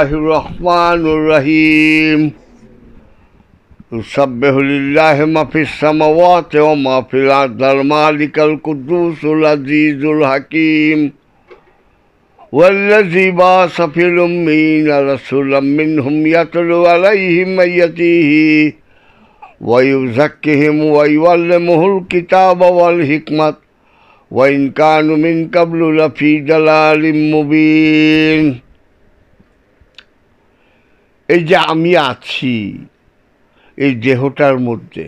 Bismillahirrahmanirrahim. Yusabbihu lillahi ma fis samawati wa ma fil ardi al-malikal qudusul azizul hakim. Wallazi ba'atha fil ummiyyina rasulan minhum yatlu alayhim ayatihi wa yuzakkihim wa yu'allimuhul kitaba wal hikmata wa in kanu min qablu lafi dalalin mubin. এই যে আমি আছি এই দেহটার মধ্যে,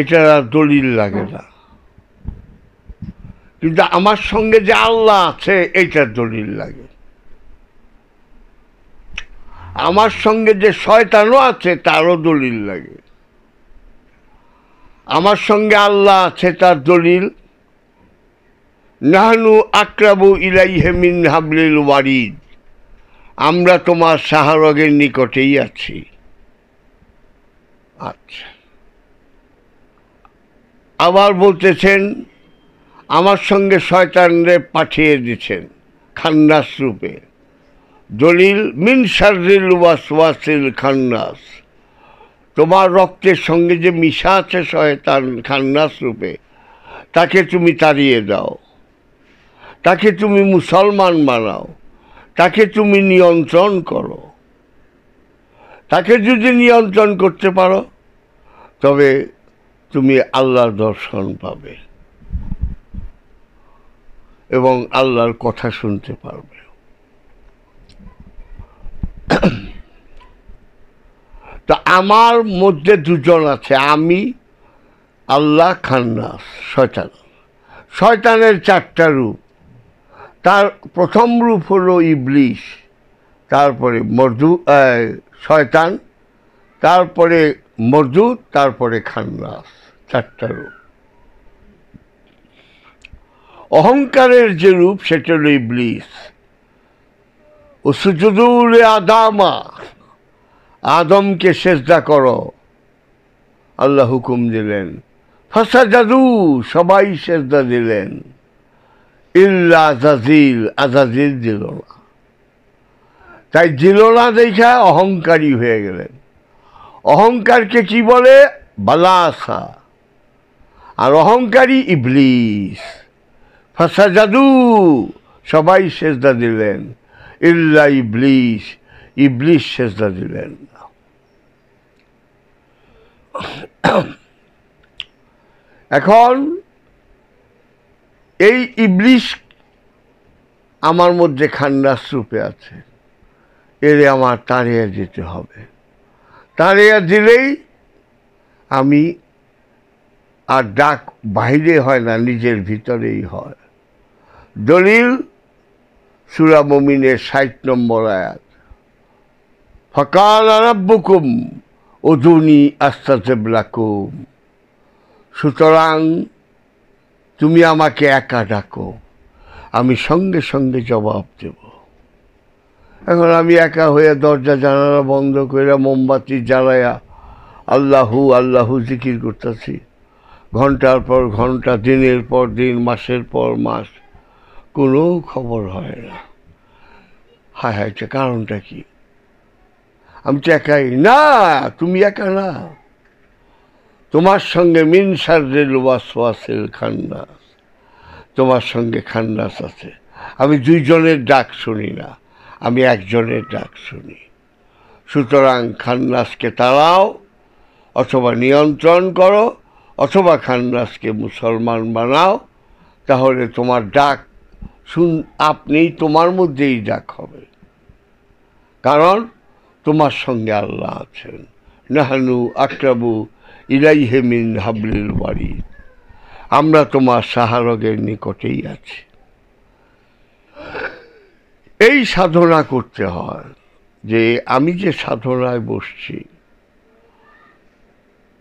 এটার আর দলিল লাগে না, কিন্তু আমার সঙ্গে যে আল্লাহ আছে এটার দলিল লাগে। আমার সঙ্গে যে শয়তানও আছে তারও দলিল লাগে। আমার সঙ্গে আল্লাহ আছে তার দলিল নাহনু আকরাবু ইলাইহি মিন হাবলিল ওয়ারিদ, আমরা তোমার শাহরগের নিকটেই আছি। আচ্ছা, আবার বলতেছেন আমার সঙ্গে শয়তানরে পাঠিয়ে দিচ্ছেন খান্নাস রূপে, দলিল মিন শাররিল ওয়াসওয়াসিল খান্নাস, তোমার রক্তের সঙ্গে যে মিশা আছে শয়তান খান্নাস রূপে, তাকে তুমি তাড়িয়ে দাও, তাকে তুমি মুসলমান বানাও, তাকে তুমি নিয়ন্ত্রণ করো। তাকে যদি নিয়ন্ত্রণ করতে পারো তবে তুমি আল্লাহর দর্শন পাবে এবং আল্লাহর কথা শুনতে পারবে। তো আমার মধ্যে দুজন আছে, আমি আল্লাহ, খান্নাস শয়তান। শয়তানের চারটা রূপ, তার প্রথম রূপ হলো ইবলিস, তারপরে শয়তান, তারপরে মরদুদ, তারপরে খান্নাস, চারটা রূপ। অহংকারের যে রূপ সেটা হলো ইবলিস। ও সুজুদুল আদামা, আদমকে সেজদা করো আল্লাহ হুকুম দিলেন, ফাসাজাদু, সবাই সেজদা দিলেন, ইল্লা আজাজিল, আজাজিল দিল না। তাই দিল না দেখা অহংকারী হয়ে গেলেন। অহংকারকে কি বলে? বালাসা। আর অহংকারী ইবলিস, ফাসাজাদু, সবাই সেজদা দিলেন, ইল্লা ইবলিস, ইবলিস সেজদা দিলেন না। এখন এই ইবলিস আমার মধ্যে খান্নাস রূপে আছে, এরে আমার তাড়িয়ে দিতে হবে। তাড়িয়ে দিলেই আমি আর ডাক বাইরে হয় না, নিজের ভিতরেই হয়। দলিল সূরা মুমিনের ৬০ নম্বর আয়াত, ফাকাল রাব্বুকুম উদুনি আস্তাজিব লাকুম, সুতরাং তুমি আমাকে একা ডাকো, আমি সঙ্গে সঙ্গে জবাব দেব। এখন আমি একা হয়ে দরজা জানালা বন্ধ করে মোমবাতি জ্বালায়া আল্লাহু আল্লাহু জিকির করতেছি ঘন্টার পর ঘন্টা, দিনের পর দিন, মাসের পর মাস, কোনো খবর হয় না। হায় হায়, এটা কারণটা কি? আমি তো একাই না। তুমি একা না, তোমার সঙ্গে মিন শাররিল ওয়াসওয়াসিল খান্নাস, তোমার সঙ্গে খান্নাস আছে। আমি দুইজনের ডাক শুনি না, আমি একজনের ডাক শুনি। সুতরাং খান্নাসকে তাড়াও, অথবা নিয়ন্ত্রণ করো, অথবা খান্নাসকে মুসলমান বানাও, তাহলে তোমার ডাক আপনি তোমার মধ্যেই ডাক হবে, কারণ তোমার সঙ্গে আল্লাহ আছেন। নাহানু আকরাবু ইলাইহি মিন হাবলিল ওয়ারিদ, আমরা তোমার শাহরগের নিকটেই আছি। এই সাধনা করতে হয় যে আমি যে সাধনায় বসছি,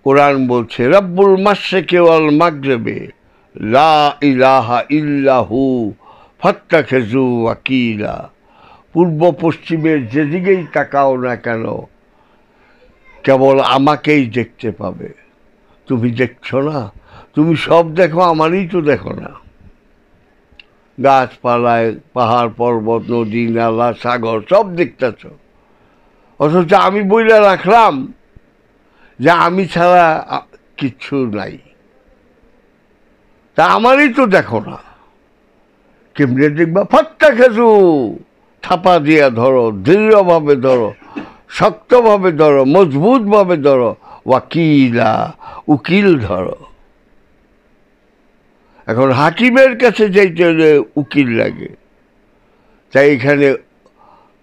কোরআন বলছে রব্বুল মাশরিকি ওয়াল মাগরিবি লা ইলাহা ইল্লা হু ফাত্তাখিযু ওয়াকিলা, পূর্ব পশ্চিমের যেদিকেই তাকাও না কেন কেবল আমাকেই দেখতে পাবে। তুমি দেখছো না, তুমি সব দেখো, আমারই তো দেখো না। গাছপালায়, পাহাড় পর্বত, নদী নালা, সাগর সব দেখতেছ। অথচ আমি বইলা রাখলাম যে আমি ছাড়া কিচ্ছু নাই, তা আমারই তো দেখো না, কেমনে দেখবা? ফাট্টা খেজু থাপা দিয়া ধরো, দৃঢ়ভাবে ধরো, শক্তভাবে ধরো, মজবুতভাবে ধরো, ওয়াকিলা উকিল ধরো। এখন হাকিমের কাছে যাইতে হলে উকিল লাগে, তাই এখানে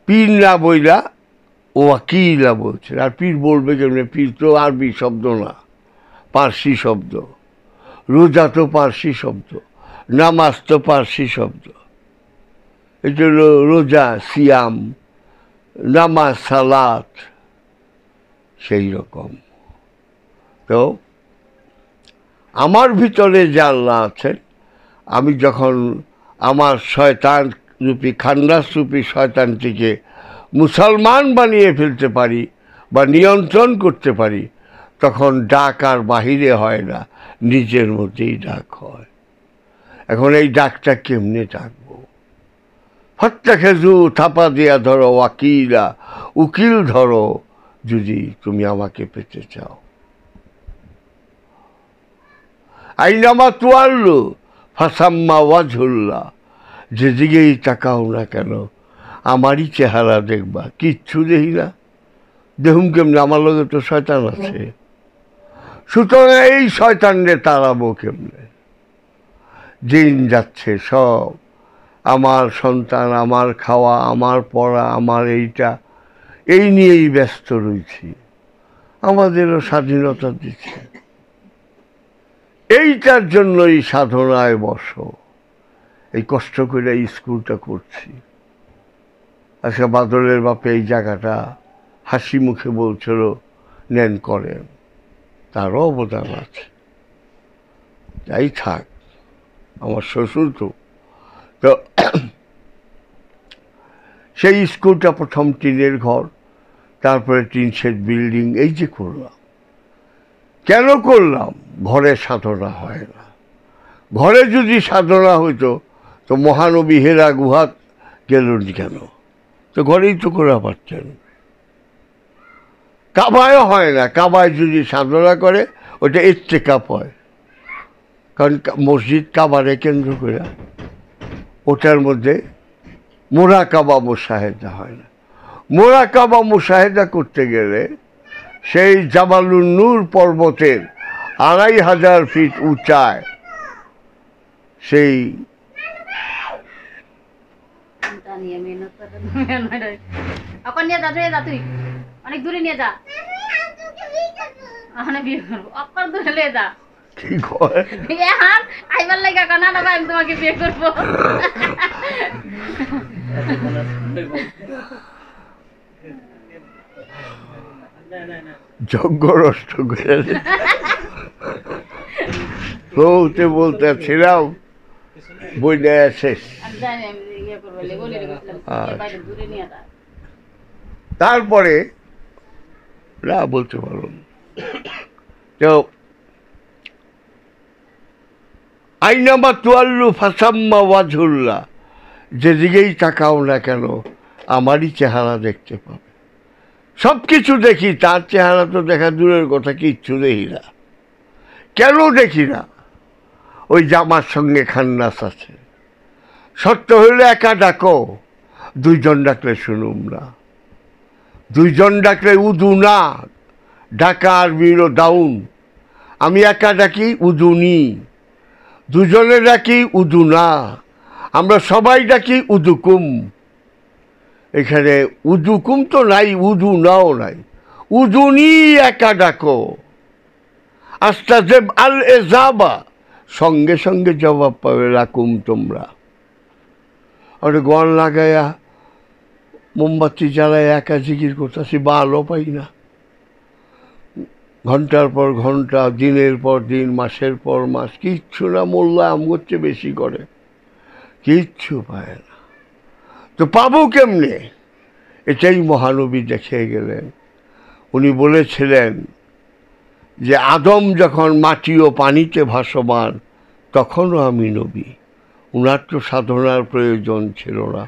পীর না বইলা ওয়াকিলা বলছে। আর পীর বলবে কেমনে? পীর তো আরবি শব্দ না, পার্সি শব্দ। রোজা তো পার্সি শব্দ, নামাজ তো পার্সি শব্দ। এটা হলো রোজা সিয়াম, নামাজ সালাত, সেই রকম। তো আমার ভিতরে যে আল্লাহ আছেন, আমি যখন আমার শয়তান রূপী, খান্নাস রূপী শয়তানটিকে মুসলমান বানিয়ে ফেলতে পারি বা নিয়ন্ত্রণ করতে পারি, তখন ডাক আর বাহিরে হয় না, নিজের মধ্যেই ডাক হয়। এখন এই ডাকটা কেমনে ডাকবো? হত্যা খেজু থাপা দিয়া ধরো, ওয়াকিলা উকিল ধরো, যদি তুমি আমাকে পেতে চাও। আইনামা তোয়াল্লু ফাসাম্মা ওয়াজহুল্লাহ, যেদিকেই তাকাও না কেন আমারই চেহারা দেখবা। কিচ্ছু দেখি না, দেখুন কেমনে? আমার লগে তো শয়তান আছে, সুতরাং এই শয়তানরে তাড়াবো কেমনে? দিন যাচ্ছে, সব আমার সন্তান, আমার খাওয়া, আমার পড়া, আমার এইটা, এই নিয়েই ব্যস্ত রয়েছি। আমাদেরও স্বাধীনতা দিচ্ছে, এইটার জন্যই সাধনায় বসো। এই কষ্ট করে স্কুলটা করছি। আচ্ছা, বাদলের বাপে এই জায়গাটা হাসি মুখে বলছিল, নেন করেন, তারও অবদান আছে। তাই থাক, আমার শ্বশুর তো, তো সেই স্কুলটা প্রথম টিনের ঘর, তারপরে টিন শেড বিল্ডিং, এই যে করলাম। কেন করলাম? ঘরে সাধনা হয় না। ঘরে যদি সাধনা হইতো তো মহানবী হেরা গুহাত গেলেন কেন? তো ঘরেই তো করা পারতেন। কাবায় হয় না, কাবায় যদি সাধনা করে ওটা ইত্তেকাপ হয়, কারণ মসজিদ কাবারে কেন্দ্র করে, ওটার মধ্যে মোরাকাবা মুশাহেদা হয় না। মোরাকাবা মুশাহেদা করতে গেলে সেই জাবালুন নূর পর্বতের 2500 ফিট উঁচায় সেই যজ্ঞ নষ্ট করে প্রভুতে বলতে ছিলাম বই নেয়া শেষ। তারপরে না বলতে পারুন তো, আইনামা তোয়াল্লু ফাসাম্মা ওয়াজহুল্লাহ, যেদিকেই তাকাও না কেন আমারই চেহারা দেখতে পাবে। সব কিছু দেখি, তার চেহারা তো দেখা দূরের কথা, কিচ্ছু দেখি না। কেন দেখি না? ওই জামার সঙ্গে খান্নাস আছে। সত্য হইলে একা ডাকো, দুইজন ডাকলে শুনুম না। দুইজন ডাকলে উদু না, ডাকা আর বীর দাউন। আমি একা ডাকি উদুনি, দুজনে ডাকি উদু না, আমরা সবাই ডাকি উদুকুম। এখানে উদুকুম তো নাই, উদু নাও নাই, উদুনি একা ডাকো। আস্তাজেব আল এজাবা, সঙ্গে সঙ্গে জবাব পাবে। রাকুম তোমরা আর গড় লাগায়া মোমবাতি জ্বালায় একা জিকির করতেছি, বা আলো পাই না। ঘন্টার পর ঘন্টা, দিনের পর দিন, মাসের পর মাস, কিচ্ছু না। মোল্লা আমগোর চেয়ে বেশি করে, কিচ্ছু পায় না। তো পাবো কেমনে? এটাই মহানবী দেখে গেলেন। উনি বলেছিলেন যে আদম যখন মাটি ও পানিতে ভাসমান, তখনও আমি নবী, উনার তো সাধনার প্রয়োজন ছিল না।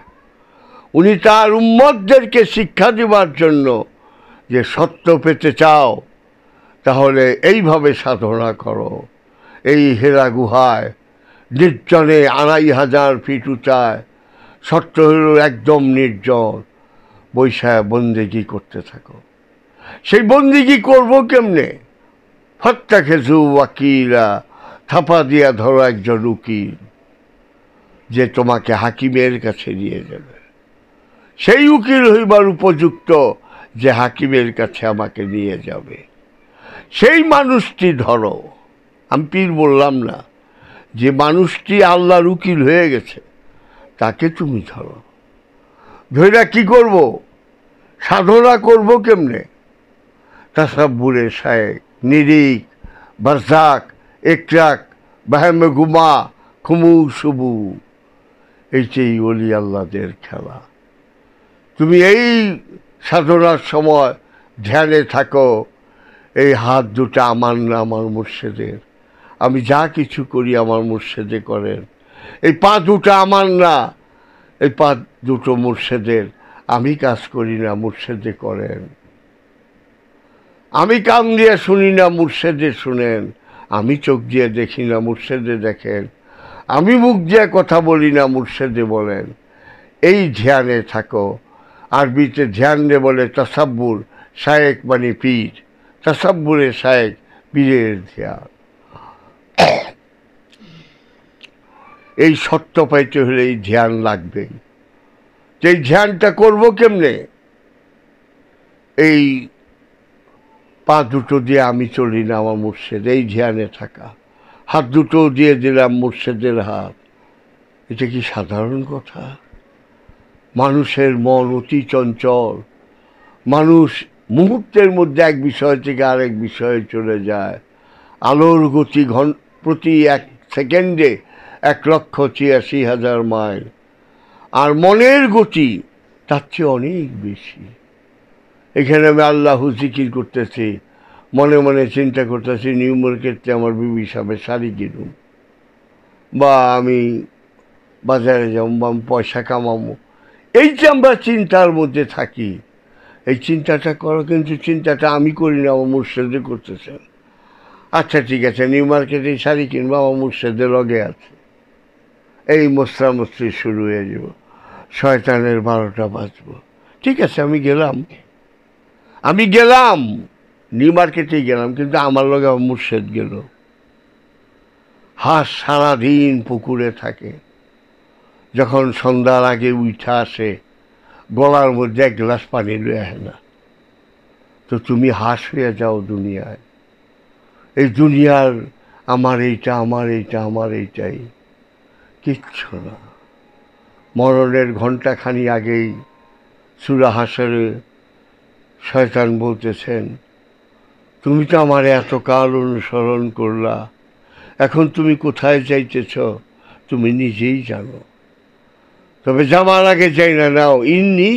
উনি তার উম্মতদেরকে শিক্ষা দেওয়ার জন্য যে সত্য পেতে চাও তাহলে এইভাবে সাধনা করো, এই হেরা গুহায় নির্জনে 2500 ফিট উঁচায় সত্য হল একদম নির্জন, বৈশায় বন্দেগি করতে থাকো। সেই বন্দেগি করবো কেমনে? হত্যা খেজু ওয়াকিলা, থাপা দিয়া ধরো একজন উকিল যে তোমাকে হাকিমের কাছে নিয়ে যাবে, সেই উকিল হইবার উপযুক্ত যে হাকিমের কাছে আমাকে নিয়ে যাবে, সেই মানুষটি ধরো। আমি পীর বললাম না, যে মানুষটি আল্লাহর উকিল হয়ে গেছে তাকে তুমি ধরো। ধৈরা কি করব? সাধনা করব কেমনে? তাসাব্বুরে শায়েক, নিরিক, বারজাক, একরাক, বাহেমে গুমা, খুমু শুবু, এই সেই অলি আল্লাদের খেলা। তুমি এই সাধনার সময় ধ্যানে থাকো, এই হাত দুটা আমার না আমার মুর্শিদের, আমি যা কিছু করি আমার মুর্শিদে করেন। এই পা দুটা আমার না, এই পা দুটো মুর্শিদের, আমি কাজ করি না মুর্শিদে করেন। আমি কান দিয়ে শুনি না মুর্শিদে শুনেন, আমি চোখ দিয়ে দেখি না মুর্শিদে দেখেন, আমি মুখ দিয়ে কথা বলি না মুর্শিদে বলেন। এই ধ্যানে থাকো। আরবিতে ধ্যান দিয়ে বলে তাসাব্বুর, শায়েক মানে পীর, তাসাব্বুরে শায়েক, পীরের ধ্যান। এই সত্য পাইতে হলে এই ধ্যান লাগবে। এই ধ্যানটা করবো কেমনে? এই পা দুটো দিয়ে আমি চলি না আমার মুর্শিদ, এই ধ্যানে থাকা। হাত দুটো দিয়ে দিলাম মুর্শিদের হাত। এটা কি সাধারণ কথা? মানুষের মন অতি চঞ্চল, মানুষ মুহূর্তের মধ্যে এক বিষয় থেকে আরেক বিষয়ে চলে যায়। আলোর গতি প্রতি 1 সেকেন্ডে 1,86,000 মাইল, আর মনের গতি তার চেয়ে অনেক বেশি। এখানে আমি আল্লাহু জিকির করতেছি, মনে মনে চিন্তা করতেছি নিউ মার্কেটে আমার বিবি সাহেবের শাড়ি কিনুম, বা আমি বাজারে যাবো, বা আমি পয়সা কামাবো। এই যে আমরা চিন্তার মধ্যে থাকি, এই চিন্তাটা করো, কিন্তু চিন্তাটা আমি করি না, আমার মুর্শিদে করতেছেন। আচ্ছা ঠিক আছে, নিউ মার্কেটে শাড়ি কিনবো, আমার মুর্শিদে লগে আছে। এই মশলামশলি শুরু হয়ে যাব, শয়তানের 12টা বাজবো। ঠিক আছে, আমি গেলাম নিউ মার্কেটেই গেলাম, কিন্তু আমার লগে আমার মুর্শিদ গেল। হাঁস সারাদিন পুকুরে থাকে, যখন সন্ধ্যার আগে উঠা আসে গলার মধ্যে 1 গ্লাস পানি লয়ে আহে না। তো তুমি হাঁস হয়ে যাও দুনিয়ায়। এই দুনিয়ার আমার এইটাই কিচ্ছু না। মরণের ঘণ্টাখানি আগেই সূরা হাসরে শয়তান বলতেছেন, তুমি তো আমার এতকাল অনুসরণ করলা, এখন তুমি কোথায় যাইতেছ তুমি নিজেই জানো, তবে যাওয়ার আগে যাই না নাও, ইন্নি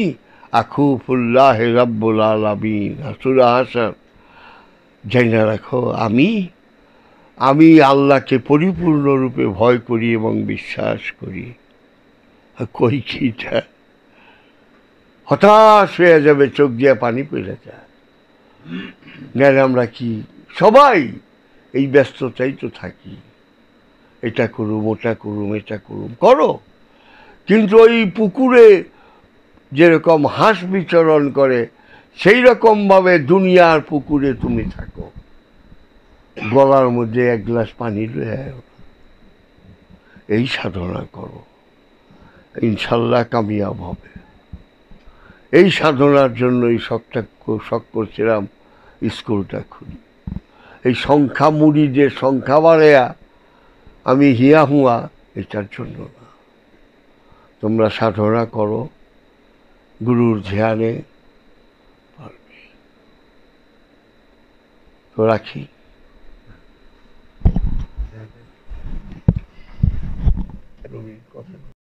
আখুফুল্লাহ রাব্বুল আলামিন। সূরা হাসর, যাই না রাখো, আমি আল্লাহকে পরিপূর্ণরূপে ভয় করি এবং বিশ্বাস করি। কই কিটা? হতাশ হয়ে যাবে, চোখ দিয়ে পানি পেলে যায়। জ্ঞান আমরা কি সবাই এই ব্যস্ততাই তো থাকি, এটা করুম ওটা করুম এটা করুম করো, কিন্তু ওই পুকুরে যেরকম হাঁস বিচরণ করে সেই রকমভাবে দুনিয়ার পুকুরে তুমি থাকো, গলার মধ্যে 1 গ্লাস পানি লয়ে আয়। এই সাধনা করো, ইনশাল্লাহ কামিয়াব হবে। এই সাধনার জন্য এই শখ করছিলাম স্কুলটা খুলি। এই সংখ্যা মুড়ি যে সংখ্যা বাড়েয়া আমি হিয়া হুয়া, এটার জন্য না। তোমরা সাধনা করো, গুরুর ধ্যানে পারবে। তো রাখি।